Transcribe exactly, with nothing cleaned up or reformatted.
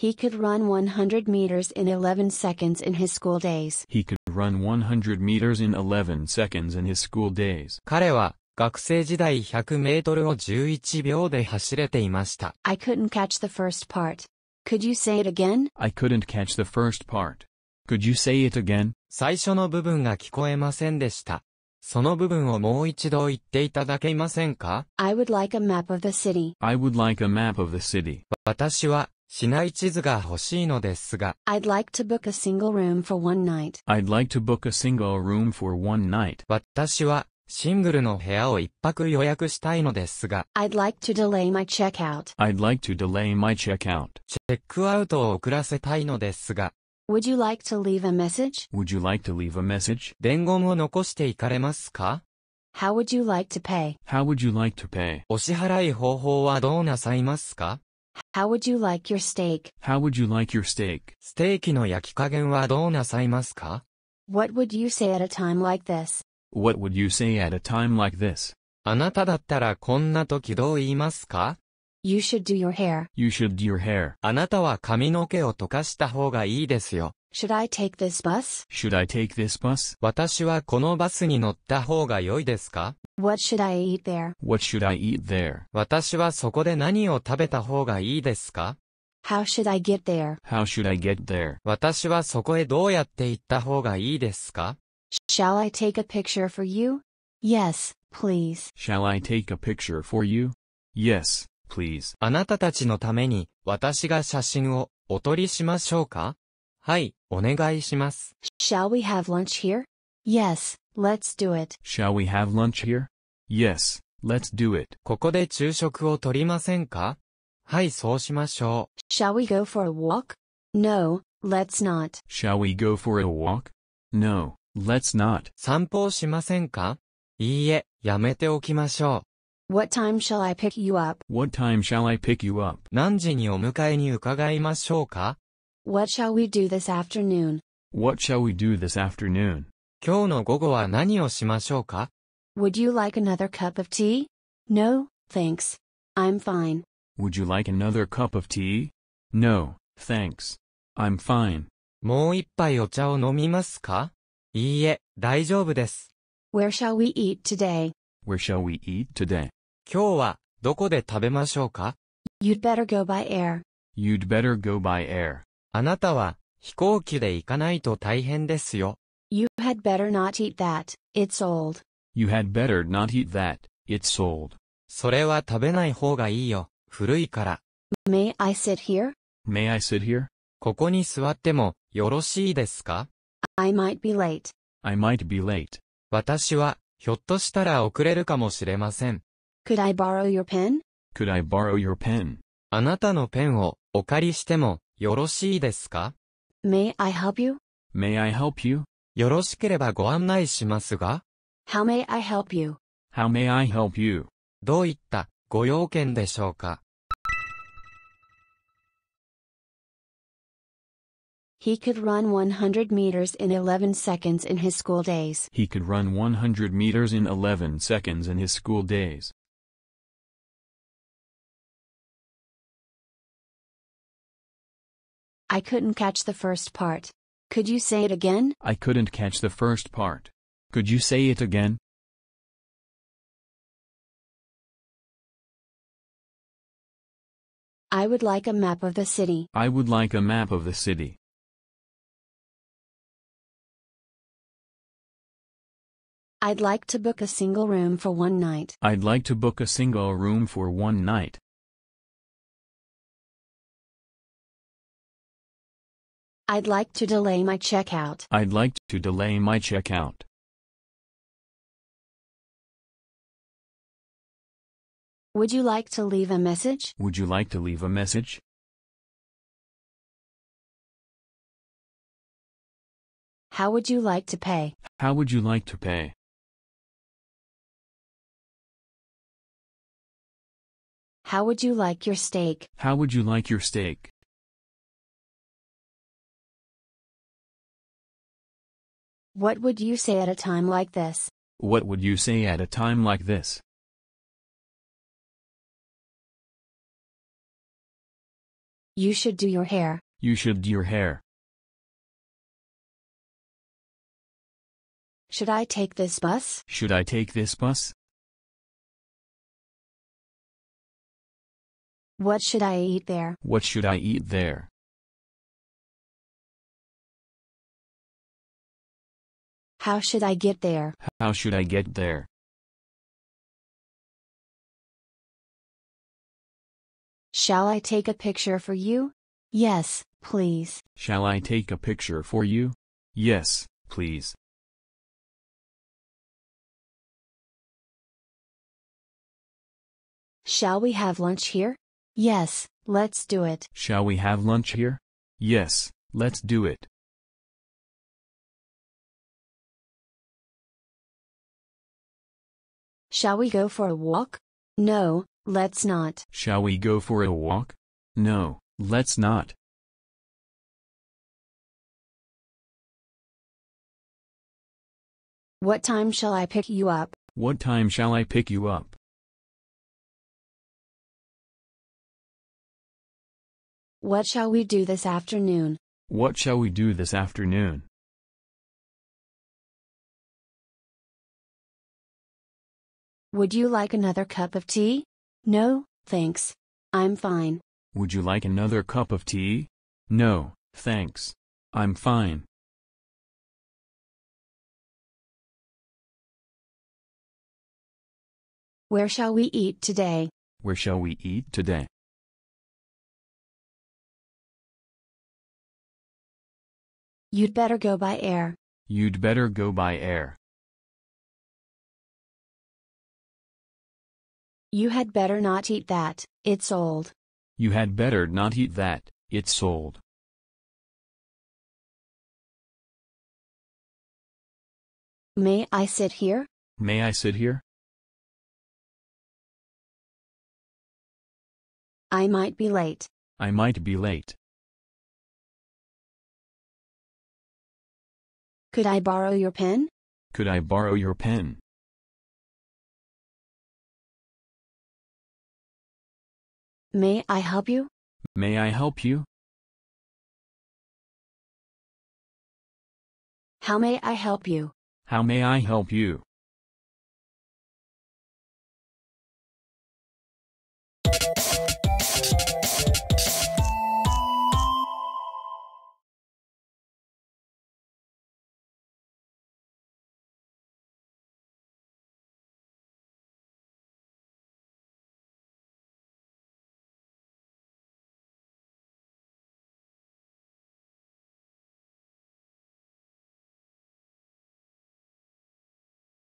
He could run one hundred meters in eleven seconds in his school days. He could run one hundred meters in eleven seconds in his school days. 彼は学生時代ひゃくメートルをじゅういちびょうで走れていました。I couldn't catch the first part. Could you say it again? I couldn't catch the first part. Could you say it again? 最初の部分が聞こえませんでした。その部分をもう一度言っていただけませんか? I would like a map of the city. I would like a map of the city. 私は市内地図が欲しいのですが。I'd like to book a single room for one night. I'd like to book a single room for one night. 私はシングルの部屋を一泊予約したいのですが。I'd like to delay my checkout. I'd like to delay my checkout. チェックアウトを遅らせたいのですが。Would you like to leave a message? Would you like to leave a message? 伝言を残していかれますか? How would you like to pay? How would you like to pay? お支払い方法はどうなさいますか? How would you like your steak? How would you like your steak? ステーキの焼き加減はどうなさいますか? What would you say at a time like this? What would you say at a time like this? あなただったらこんな時どう言いますか? You should do your hair. You should do your hair. あなたは髪の毛を溶かした方がいいですよ。Should I take this bus? Should I take this bus? 私はこのバスに乗った方が良いですか? What should I eat there? What should I eat there? 私はそこで何を食べた方がいいですか? How should I get there? How should I get there? 私はそこへどうやって行った方がいいですか? Shall I take a picture for you? Yes, please. Shall I take a picture for you? Yes, please. あなたたちのために私が写真をお撮りしましょうか? はい、お願いします。Shall we have lunch here? Yes, let's do it. Shall we have lunch here? Yes, let's do it. ここで昼食をとりませんか? はい、そうしましょう。Shall we go for a walk? No, let's not. Shall we go for a walk? No, let's not. 散歩をしませんか? いいえ、やめておきましょう。What time shall I pick you up? What time shall I pick you up? 何時にお迎えに伺いましょうか? What shall we do this afternoon? What shall we do this afternoon? 今日の午後は何をしましょうか? Would you like another cup of tea? No, thanks. I'm fine. Would you like another cup of tea? No, thanks. I'm fine. もう一杯お茶を飲みますか? いいえ、大丈夫です。Where shall we eat today? Where shall we eat today? 今日はどこで食べましょうか? You'd better go by air. You'd better go by air. あなたは飛行機で行かないと大変ですよ。You had better not eat that. It's old. You had better not eat that. It's old. それは食べない方がいいよ。古いから。May I sit here? May I sit here? ここに座ってもよろしいですか? I might be late. I might be late. 私はひょっとしたら遅れるかもしれません。Could I borrow your pen? Could I borrow your pen? あなたのペンをお借りしてもよろしいですか? May I help you? May I help you? よろしければご案内しますが? How may I help you? How may I help you? どういったご用件でしょうか? He could run one hundred meters in eleven seconds in his school days. He could run one hundred meters in eleven seconds in his school days. I couldn't catch the first part. Could you say it again? I couldn't catch the first part. Could you say it again? I would like a map of the city. I would like a map of the city. I'd like to book a single room for one night. I'd like to book a single room for one night. I'd like to delay my checkout. I'd like to delay my checkout. Would you like to leave a message? Would you like to leave a message? How would you like to pay? How would you like to pay? How would you like your steak? How would you like your steak? What would you say at a time like this? What would you say at a time like this? You should do your hair. You should do your hair. Should I take this bus? Should I take this bus? What should I eat there? What should I eat there? How should I get there? How should I get there? Shall I take a picture for you? Yes, please. Shall I take a picture for you? Yes, please. Shall we have lunch here? Yes, let's do it. Shall we have lunch here? Yes, let's do it. Shall we go for a walk? No, let's not. Shall we go for a walk? No, let's not. What time shall I pick you up? What time shall I pick you up? What shall we do this afternoon? What shall we do this afternoon? Would you like another cup of tea? No, thanks. I'm fine. Would you like another cup of tea? No, thanks. I'm fine. Where shall we eat today? Where shall we eat today? You'd better go by air. You'd better go by air. You had better not eat that, it's old. You had better not eat that, it's old. May I sit here? May I sit here? I might be late. I might be late. Could I borrow your pen? Could I borrow your pen? May I help you? May I help you? How may I help you? How may I help you?